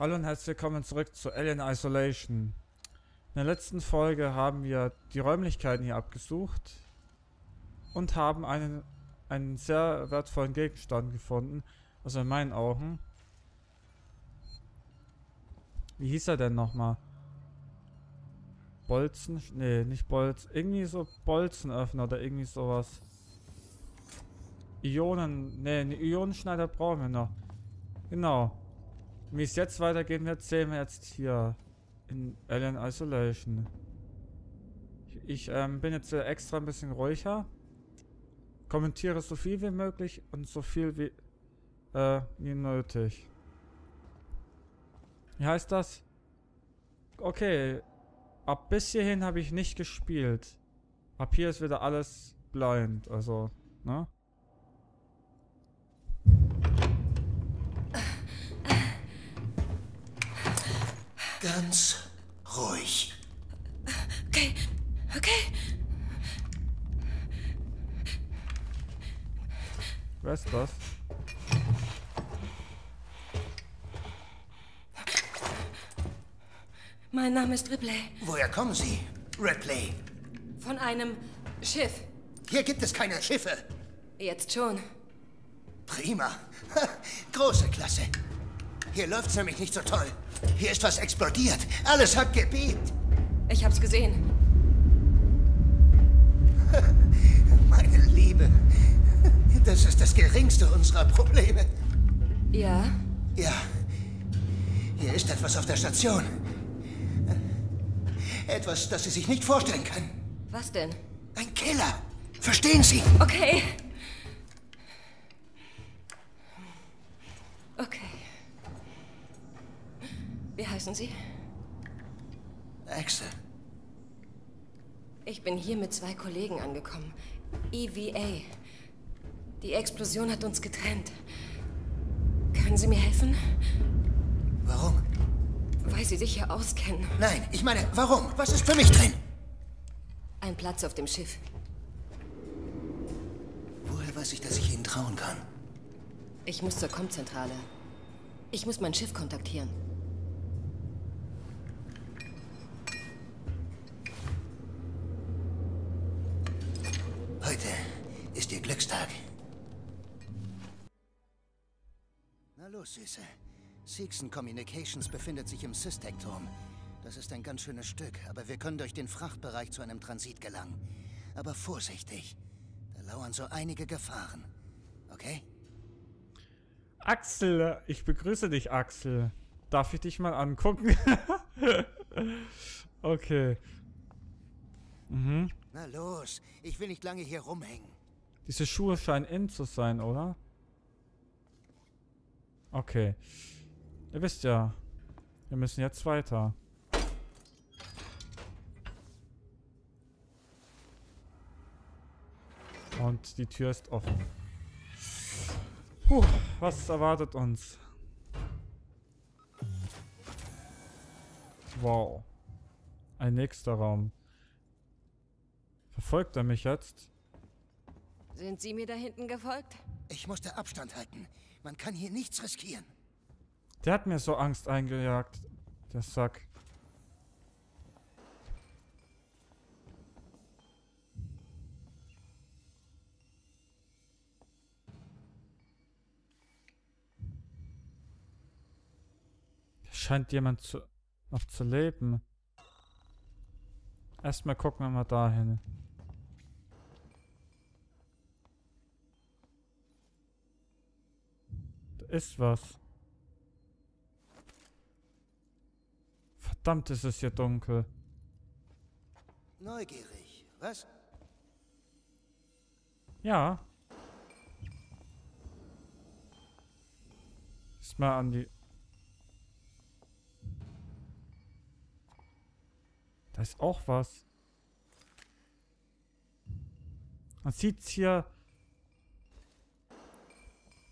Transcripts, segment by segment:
Hallo und herzlich willkommen zurück zu Alien Isolation. In der letzten Folge haben wir die Räumlichkeiten hier abgesucht und haben einen sehr wertvollen Gegenstand gefunden, also in meinen Augen. Wie hieß er denn nochmal? Bolzen? Nee, nicht Bolzen. Irgendwie so Bolzenöffner oder irgendwie sowas. Ionen. Nee, einen Ionenschneider brauchen wir noch. Genau. Wie es jetzt weitergeht, erzählen wir jetzt hier in Alien Isolation. Ich bin jetzt extra ein bisschen ruhiger. Kommentiere so viel wie möglich und so viel wie nötig. Wie heißt das? Okay. Ab bis hierhin habe ich nicht gespielt. Ab hier ist wieder alles blind. Also, ne? Ganz ruhig. Okay, okay. Wer ist das? Mein Name ist Ripley. Woher kommen Sie, Ripley? Von einem Schiff. Hier gibt es keine Schiffe. Jetzt schon. Prima. Große Klasse. Hier läuft's nämlich nicht so toll. Hier ist was explodiert. Alles hat gebebt. Ich hab's gesehen. Meine Liebe, das ist das geringste unserer Probleme. Ja? Ja. Hier ist etwas auf der Station. Etwas, das Sie sich nicht vorstellen können. Was denn? Ein Killer. Verstehen Sie? Okay. Okay. Wie heißen Sie? Axel. Ich bin hier mit zwei Kollegen angekommen. EVA. Die Explosion hat uns getrennt. Können Sie mir helfen? Warum? Weil Sie sich hier auskennen. Nein, ich meine, warum? Was ist für mich drin? Ein Platz auf dem Schiff. Woher weiß ich, dass ich Ihnen trauen kann? Ich muss zur Kommzentrale. Ich muss mein Schiff kontaktieren. Heute ist Ihr Glückstag. Na los, Süße. Sexton Communications befindet sich im Systecturm. Das ist ein ganz schönes Stück, aber wir können durch den Frachtbereich zu einem Transit gelangen. Aber vorsichtig. Da lauern so einige Gefahren. Okay? Axel, ich begrüße dich, Axel. Darf ich dich mal angucken? Okay. Mhm. Na los, ich will nicht lange hier rumhängen. Diese Schuhe scheinen in zu sein, oder? Okay. Ihr wisst ja, wir müssen jetzt weiter. Und die Tür ist offen. Puh, was erwartet uns? Wow. Ein nächster Raum. Verfolgt er mich jetzt? Sind Sie mir da hinten gefolgt? Ich musste Abstand halten. Man kann hier nichts riskieren. Der hat mir so Angst eingejagt. Der Sack. Da scheint jemand noch zu leben. Erstmal gucken wir mal dahin. Ist was. Verdammt, ist es hier dunkel. Neugierig, was? Ja. Ist mal an die... Da ist auch was. Man sieht's hier...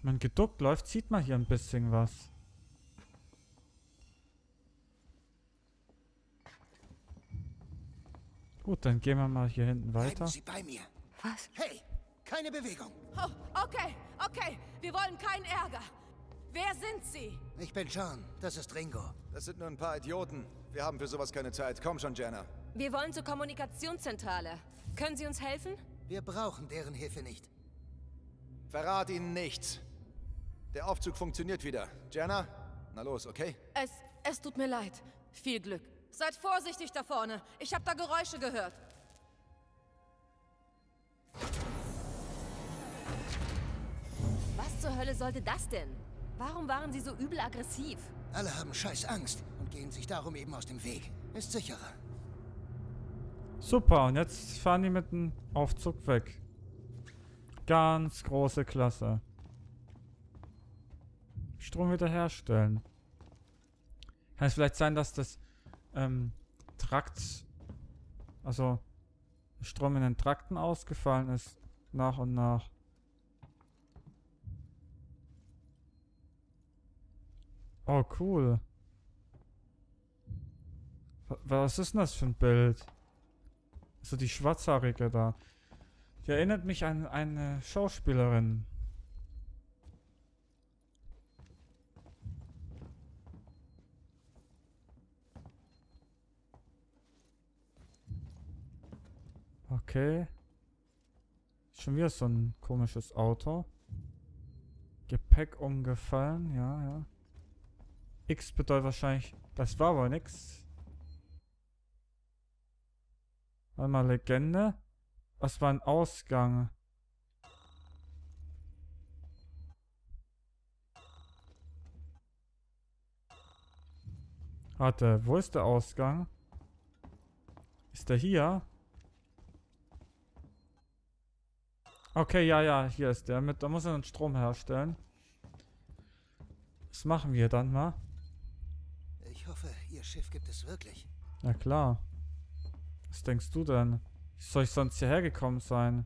Wenn man geduckt läuft, sieht man hier ein bisschen was. Gut, dann gehen wir mal hier hinten weiter. Bleiben Sie bei mir. Was? Hey, keine Bewegung. Oh, okay, okay. Wir wollen keinen Ärger. Wer sind Sie? Ich bin Sean. Das ist Ringo. Das sind nur ein paar Idioten. Wir haben für sowas keine Zeit. Komm schon, Jenna. Wir wollen zur Kommunikationszentrale. Können Sie uns helfen? Wir brauchen deren Hilfe nicht. Verrat ihnen nichts. Der Aufzug funktioniert wieder. Jenna, na los, okay? Es tut mir leid. Viel Glück. Seid vorsichtig da vorne. Ich habe da Geräusche gehört. Was zur Hölle sollte das denn? Warum waren sie so übel aggressiv? Alle haben scheiß Angst und gehen sich darum eben aus dem Weg. Ist sicherer. Super, und jetzt fahren die mit dem Aufzug weg. Ganz große Klasse. Strom wiederherstellen. Kann es vielleicht sein, dass das Trakt, also Strom in den Trakten ausgefallen ist, nach und nach. Oh, cool. Was ist denn das für ein Bild? Also die Schwarzhaarige da. Die erinnert mich an eine Schauspielerin. Okay. Schon wieder so ein komisches Auto. Gepäck umgefallen, ja, ja. X bedeutet wahrscheinlich, das war aber nix. Einmal Legende. Was war ein Ausgang? Warte, wo ist der Ausgang? Ist der hier? Okay, ja, ja, hier ist der. Da muss er den Strom herstellen. Das machen wir dann mal. Ich hoffe, Ihr Schiff gibt es wirklich. Na klar. Was denkst du denn? Wie soll ich sonst hierher gekommen sein?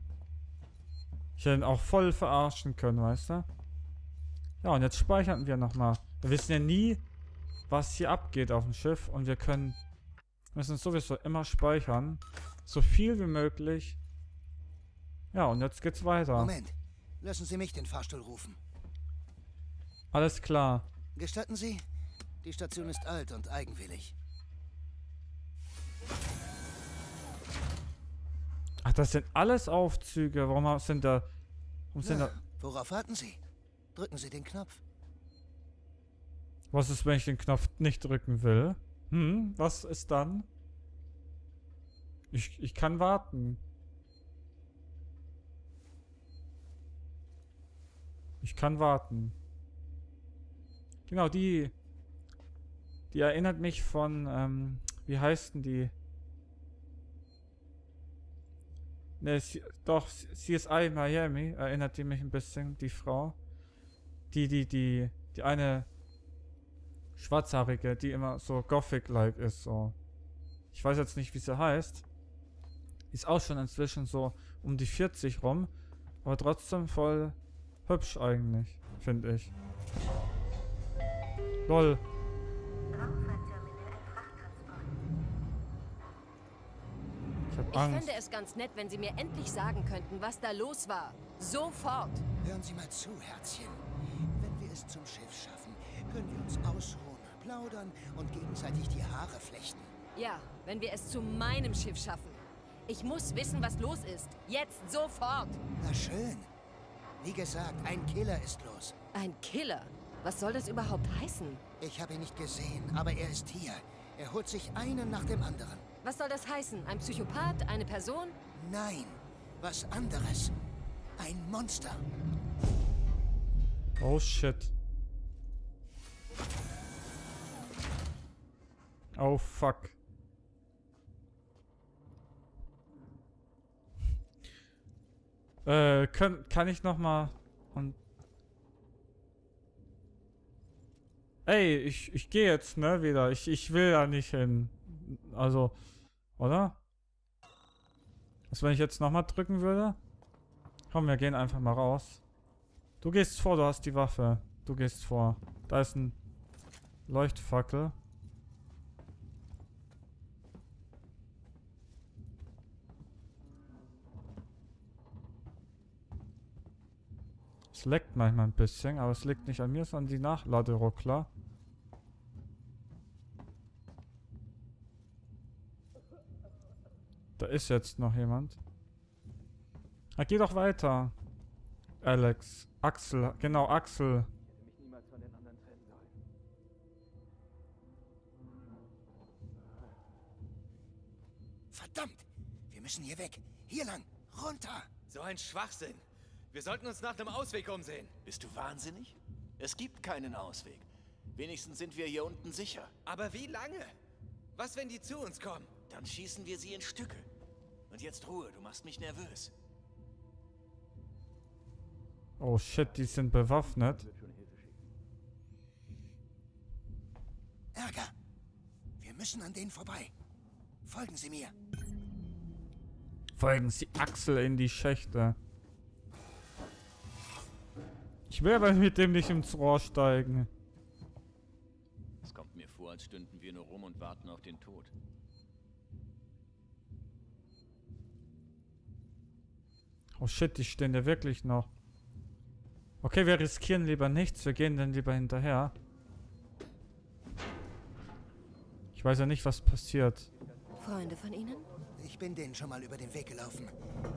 Ich hätte ihn auch voll verarschen können, weißt du? Ja, und jetzt speichern wir nochmal. Wir wissen ja nie, was hier abgeht auf dem Schiff. Und wir müssen sowieso immer speichern. So viel wie möglich. Ja, und jetzt geht's weiter. Moment, lassen Sie mich den Fahrstuhl rufen. Alles klar. Gestatten Sie? Die Station ist alt und eigenwillig. Ach, das sind alles Aufzüge. Warum sind da... Worauf warten Sie? Drücken Sie den Knopf. Was ist, wenn ich den Knopf nicht drücken will? Hm, was ist dann? Ich kann warten. Ich kann warten. Genau, die erinnert mich von, wie heißt denn die? Ne, doch, CSI Miami erinnert die mich ein bisschen, die Frau. Die eine Schwarzhaarige, die immer so Gothic-like ist, so. Ich weiß jetzt nicht, wie sie heißt. Ist auch schon inzwischen so um die 40 rum, aber trotzdem voll hübsch eigentlich, finde ich. Lol. Ich fände es ganz nett, wenn Sie mir endlich sagen könnten, was da los war. Sofort. Hören Sie mal zu, Herzchen. Wenn wir es zum Schiff schaffen, können wir uns ausruhen, plaudern und gegenseitig die Haare flechten. Ja, wenn wir es zu meinem Schiff schaffen. Ich muss wissen, was los ist. Jetzt, sofort. Na schön. Wie gesagt, ein Killer ist los. Ein Killer? Was soll das überhaupt heißen? Ich habe ihn nicht gesehen, aber er ist hier. Er holt sich einen nach dem anderen. Was soll das heißen? Ein Psychopath? Eine Person? Nein, was anderes. Ein Monster. Oh shit. Oh fuck. Kann ich nochmal... Ey, ich gehe jetzt, ne, wieder. Ich will da nicht hin. Also, oder? Was, wenn ich jetzt nochmal drücken würde? Komm, wir gehen einfach mal raus. Du gehst vor, du hast die Waffe. Du gehst vor. Da ist ein Leuchtfackel. Es leckt manchmal ein bisschen, aber es liegt nicht an mir, sondern an die Nachladeruckler. Da ist jetzt noch jemand. Na, geh doch weiter. Alex. Axel. Genau, Axel. Verdammt! Wir müssen hier weg. Hier lang. Runter. So ein Schwachsinn. Wir sollten uns nach einem Ausweg umsehen. Bist du wahnsinnig? Es gibt keinen Ausweg. Wenigstens sind wir hier unten sicher. Aber wie lange? Was, wenn die zu uns kommen? Dann schießen wir sie in Stücke. Und jetzt Ruhe, du machst mich nervös. Oh shit, die sind bewaffnet. Ärger! Wir müssen an denen vorbei. Folgen Sie mir. Folgen Sie Axel in die Schächte. Ich will aber mit dem nicht ins Rohr steigen. Es kommt mir vor, als stünden wir nur rum und warten auf den Tod. Oh shit, die stehen ja wirklich noch. Okay, wir riskieren lieber nichts. Wir gehen dann lieber hinterher. Ich weiß ja nicht, was passiert. Freunde von Ihnen? Ich bin denen schon mal über den Weg gelaufen.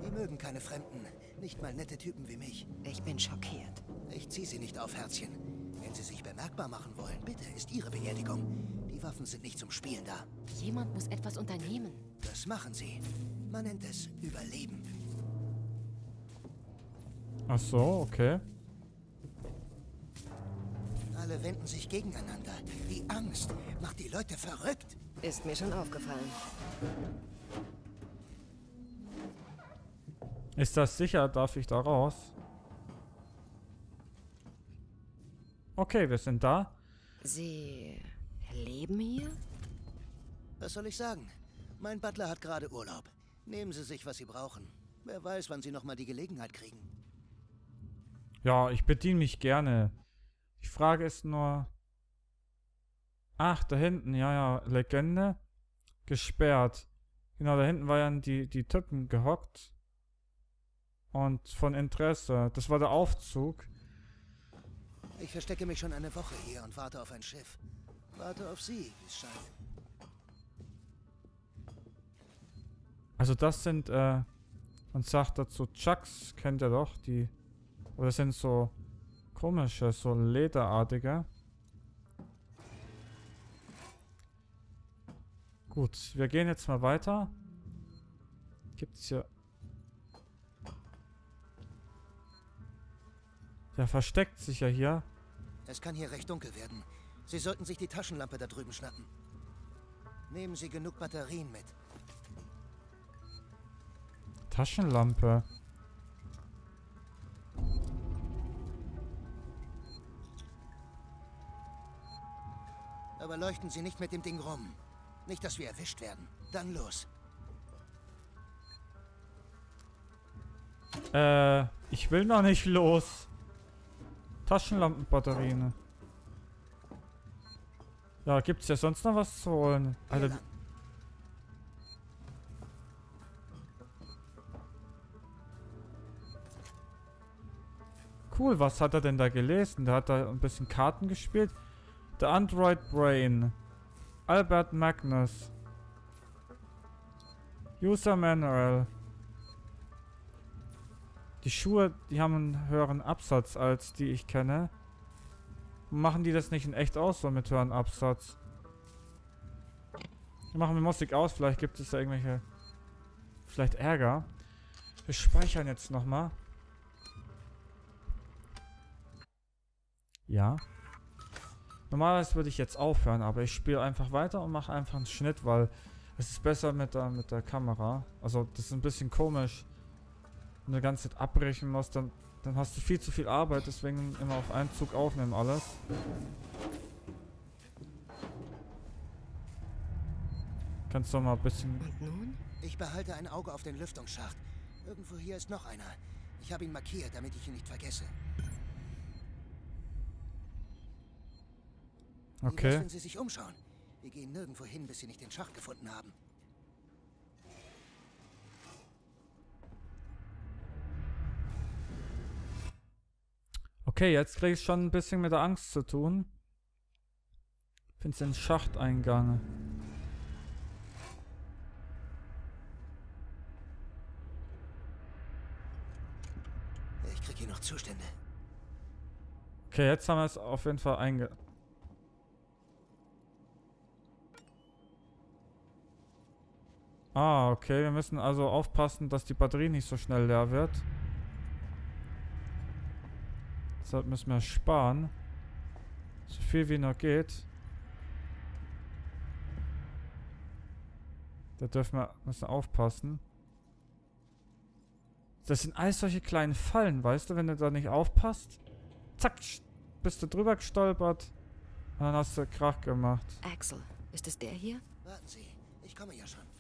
Die mögen keine Fremden. Nicht mal nette Typen wie mich. Ich bin schockiert. Ich ziehe sie nicht auf, Herzchen. Wenn sie sich bemerkbar machen wollen, bitte, ist ihre Beerdigung. Die Waffen sind nicht zum Spielen da. Jemand muss etwas unternehmen. Das machen sie. Man nennt es Überleben. Ach so, okay. Alle wenden sich gegeneinander. Die Angst macht die Leute verrückt. Ist mir schon aufgefallen. Ist das sicher? Darf ich da raus? Okay, wir sind da. Sie leben hier? Was soll ich sagen? Mein Butler hat gerade Urlaub. Nehmen Sie sich, was Sie brauchen. Wer weiß, wann Sie nochmal die Gelegenheit kriegen. Ja, ich bediene mich gerne. Die Frage ist nur... Ach, da hinten. Ja, ja. Legende. Gesperrt. Genau, da hinten waren die Typen gehockt. Und von Interesse. Das war der Aufzug. Ich verstecke mich schon eine Woche hier und warte auf ein Schiff. Warte auf Sie, wie es scheint. Also das sind, man sagt dazu Chucks, kennt ihr doch, die... Oder das sind so komische, so lederartige. Gut, wir gehen jetzt mal weiter. Gibt's hier... Der versteckt sich ja hier. Es kann hier recht dunkel werden. Sie sollten sich die Taschenlampe da drüben schnappen. Nehmen Sie genug Batterien mit. Taschenlampe. Aber leuchten Sie nicht mit dem Ding rum. Nicht, dass wir erwischt werden. Dann los. Ich will noch nicht los. Taschenlampenbatterien. Ja, gibt's ja sonst noch was zu holen? Alter. Cool, was hat er denn da gelesen? Der hat da ein bisschen Karten gespielt. The Android Brain Albert Magnus User Manual. Die Schuhe, die haben einen höheren Absatz als die ich kenne. Machen die das nicht in echt aus, so mit höheren Absatz? Machen wir Musik aus, vielleicht gibt es da irgendwelche... Vielleicht Ärger. Wir speichern jetzt nochmal. Ja. Normalerweise würde ich jetzt aufhören, aber ich spiele einfach weiter und mache einfach einen Schnitt, weil es ist besser mit der Kamera. Also das ist ein bisschen komisch. Wenn du die ganze Zeit abbrechen musst, dann hast du viel zu viel Arbeit, deswegen immer auf einen Zug aufnehmen alles. Kannst du mal ein bisschen... Und nun? Ich behalte ein Auge auf den Lüftungsschacht. Irgendwo hier ist noch einer. Ich habe ihn markiert, damit ich ihn nicht vergesse. Okay. Wie müssen Sie sich umschauen? Wir gehen nirgendwo hin, bis Sie nicht den Schacht gefunden haben. Okay, jetzt kriege ich schon ein bisschen mit der Angst zu tun. Find's den Schachteingang. Ich krieg hier noch Zustände. Okay, jetzt haben wir es auf jeden Fall Ah, okay, wir müssen also aufpassen, dass die Batterie nicht so schnell leer wird. Deshalb müssen wir sparen. So viel wie noch geht. Da müssen wir aufpassen. Das sind alles solche kleinen Fallen, weißt du? Wenn du da nicht aufpasst, zack, bist du drüber gestolpert. Und dann hast du Krach gemacht. Axel, ist es der hier? Warten Sie, ich komme ja schon.